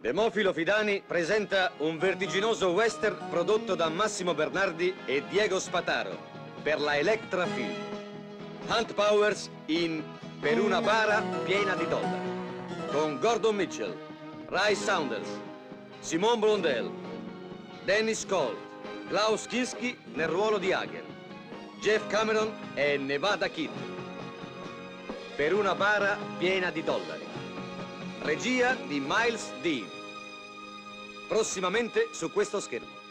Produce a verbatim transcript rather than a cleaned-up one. Demofilo Fidani presenta un vertiginoso western prodotto da Massimo Bernardi e Diego Spataro per la Electra Film. Hunt Powers in Per una bara piena di dollari con Gordon Mitchell, Ray Saunders, Simone Blondel, Dennis Colt, Klaus Kinski nel ruolo di Hagen, Jeff Cameron e Nevada Kid. Per una bara piena di dollari. Regia di Miles Dean. Prossimamente su questo schermo.